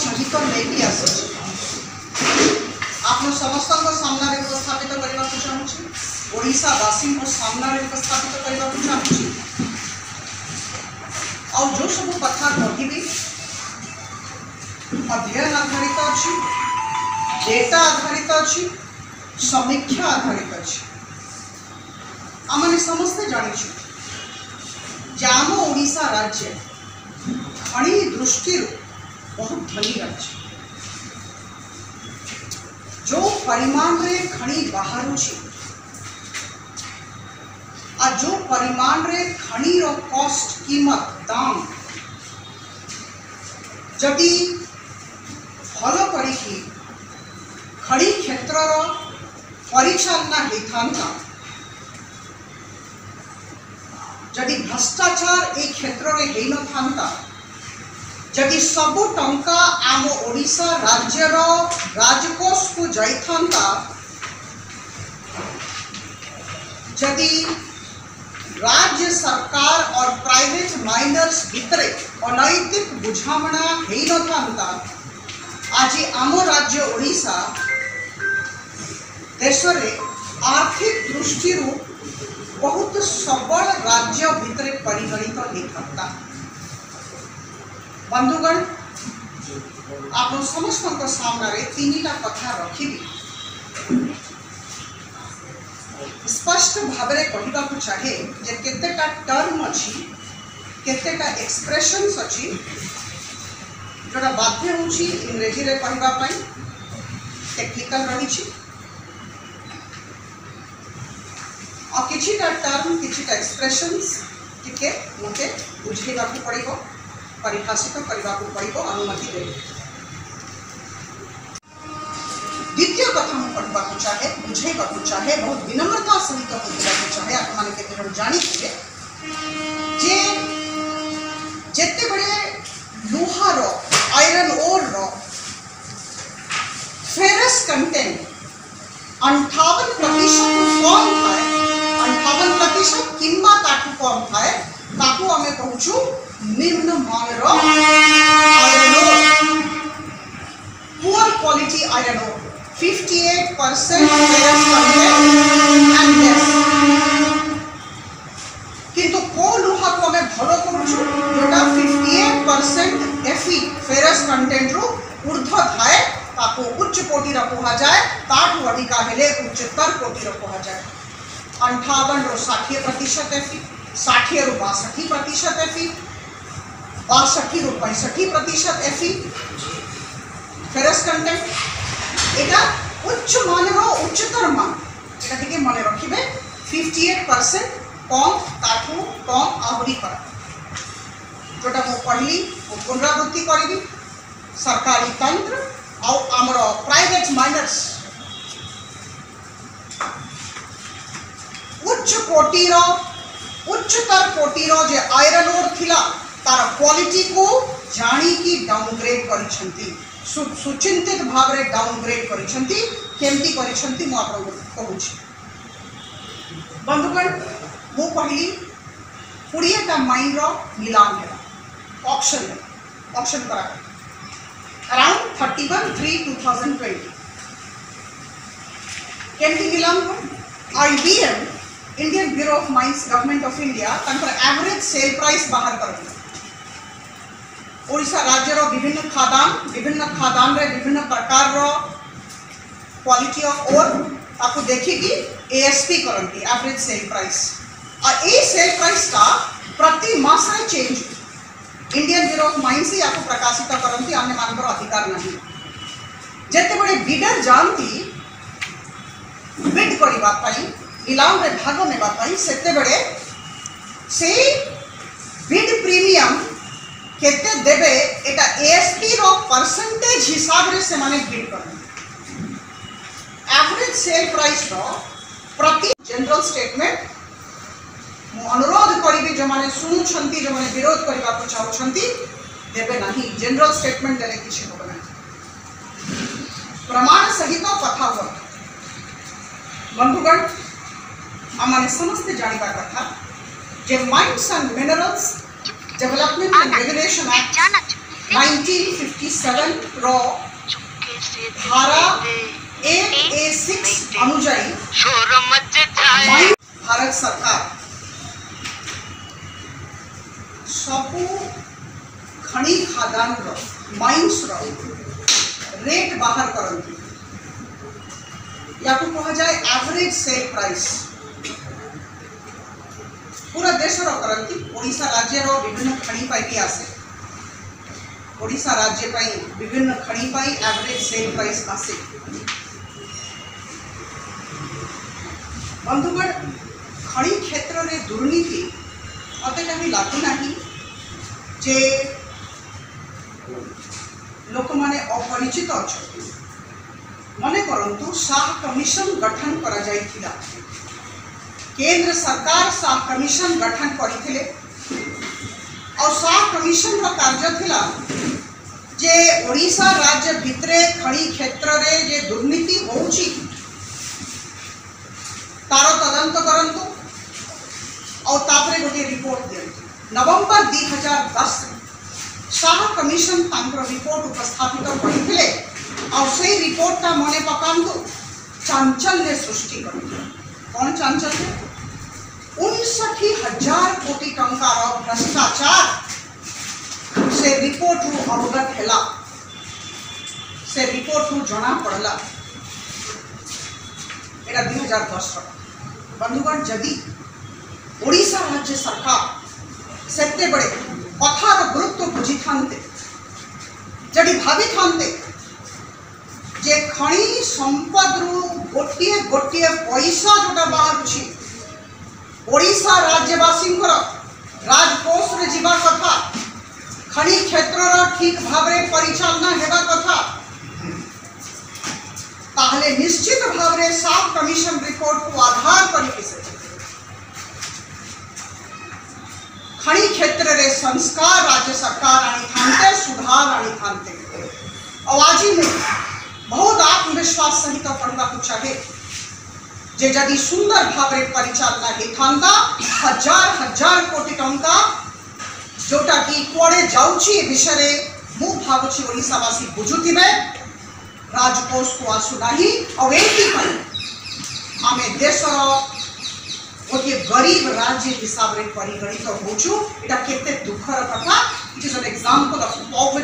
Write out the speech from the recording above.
सहित नहीं आसी आप समस्त सामने उपस्थापित करने को चाहूँगी ओडिशावासी सामने उपस्थापित करने को चाहूँगी आ जो सब कथा कह अध्ययन आधारित अच्छी डेटा आधारित अच्छी समीक्षा आधारित अच्छी आम समस्ते जानी आम ओडिशा राज्य खणी दृष्टि बहुत धनी राज्य जो परिमाण रे खणी बाहर आ जो परिमाण रे खणी रो कॉस्ट कीमत दाम जदि भल कर खड़ी क्षेत्र परिचालना होता जदि भ्रष्टाचार ये क्षेत्र में हो न था जदि सबू टंका आम ओडिशा राज्य राजकोष को जाता जदि राज्य सरकार और प्राइवेट माइनर्स भितर अनैतिक बुझामणा हो न था आज आम राज्य ओडिशा देश आर्थिक दृष्टि बहुत सबल राज्य भितर परिगणित नहीं था। बंधुगण आप समस्त सामने तीन टा कथा रखी स्पष्ट भाव कहवाक चाहे केतेटा टर्म अच्छी केतेटा एक्सप्रेशन्स अच्छी जोड़ा बाध्य होची इंग्रेजी रे कहवाई टेक्निकल रही और किछिटा टर्म किछिटा एक्सप्रेशन्स टिके मते बुझेबाक पड़ो परिभाषित करने पड़ो अनुमति दे। द्वितीय कथा मुझे चाहे बुझेबाक चाहे बहुत विनम्रता सहित बुझाक चाहे आप जानिथे जे जेते बड़े लोहार आयरन ओर फेरस कंटेंट 58% कम थाए 58% किंवा कम थाए ताकू आमे कहूँ निम्न मान iron ore poor quality iron ore 58% ferrous content and less किंतु को लोहा को आमे भलो करूँ जोटा 58% एफी फेरस कंटेंट रु ऊर्ध थाए ताको उच्च कोटी कहा जाए ताठू अधिका हेले उच्चतर कोटी कहा जाए 58% रो 60% एफी 60% रो 62% एफी 62% रो 65% एफी फेरस कंटेंट एटा उच्च मान रो उच्चतर मान एटा ठीक मन रखिबे 58% कम ताठू कम आहुरी कर जोटा मु पढ़ली पुनरावृत्ति करी सरकारी तंत्र और आमर प्राइवेट माइनर्स उच्च कोटीर उच्चतर कोटीर जे आयरन ओर थिला तार क्वालिटी को जानी की डाउनग्रेड करी सुचिंतित भाव रे डाउनग्रेड करी मु आपन कहूछि। बंधुगण मु कहली 20टा माइन रो मिलान है ऑप्शन करा अराउंड 31/3/2020 केमती मिलान IBM Indian Bureau of Mines Government of India average sale price बाहर कर ओडिशा राज्य रो विभिन्न खादान रे विभिन्न प्रकार रो क्वालिटी ऑफ ओर ताकू देखिकी एएसपी करंती एवरेज सेल प्राइस आ ए सेल प्राइस का प्रति मास change Indian Bureau of Mines या प्रकाशित करती आने मानकर अधिकार नहीं जिते बड़े बिडर जानती बिड करने इलाम में भाग ने सेते बड़े से बिड प्रीमियम केते देवे एटा एएसपी रो परसेंटेज हिसाब रे से माने बिड करन एवरेज सेल प्राइस रो प्रति जनरल स्टेटमेंट मु अनुरोध करी जो माने सुनुंट जो माने विरोध करने को चाहते देवे नहीं जनरल स्टेटमेंट देने किसी को प्रमाण सहित कथा हुआ। बंधुगण आम समस्ते जाना कथा जे Mines and Minerals Development and Regulation Act 1957 रॉ धारा 8A6 अनुजाई भारत सरकार सबु खनि खादान माइन्स रेट बाहर करती या को कहा जाए एवरेज सेल प्राइस पूरा देश करती ओडिशा राज्य विभिन्न खनि पाई आसे ओडिशा राज्य विभिन्न खनि पाई एवरेज सेल प्राइस आसे। बंधुगण खनि क्षेत्र में दुर्नीति मत कहीं लागू ना जे लोक मैंने अपरिचित अच्छा मने करंतु शाह कमिशन गठन करा जाई थिला। केंद्र सरकार शाह कमिशन गठन करथिले और शाह कमिशन रो कार्य थिला जे ओडिशा राज्य भितरे खनि क्षेत्र रे जे दुर्नीति होउची तार तदंत करंतु और तापरे गोटे रिपोर्ट दियंतु। नवंबर 2010 शाह कमिशन तांकर रिपोर्ट उपस्थापित करथिले और सही रिपोर्ट का मन पकांतु चांचल्य सृष्टि कर कौन चांचल्य 59,000 कोटी टंकार भ्रष्टाचार से रिपोर्ट रु अवगत हैला से रिपोर्ट रु जना पड़ला एटा 2010। बंधुगण यदि ओडिशा राज्य सरकार सेते बड़े कथार गुरुत्व बुझी थानते जदि भावी थानते जे खनि संपद रु गोटे गोटे पैसा जोटा बाहर ओडिशा राज्यवासी राजकोष रे जीवा कथा खनि क्षेत्र ठीक भाव रे परिचालना हेबा कथा ताहले निश्चित भाव रे साफ कमिशन रिपोर्ट को आधार करी खनि क्षेत्र रे संस्कार राज्य सरकार आनी थानते सुधार आनी थानते और आज में बहुत आत्मविश्वास सहित पढ़ा चाहे जे यदि सुंदर भाव परिचालना होता 1000 कोटी टंका जोटा कि कड़े जाऊँगी विषय मु भावी ओडिशावासी बुझुवे राजकोष को आसूना और आम देशर गोटे गरीब राज्य हिसाब से परिगणित होचु। एटा केते दुखर कथा। It is an example of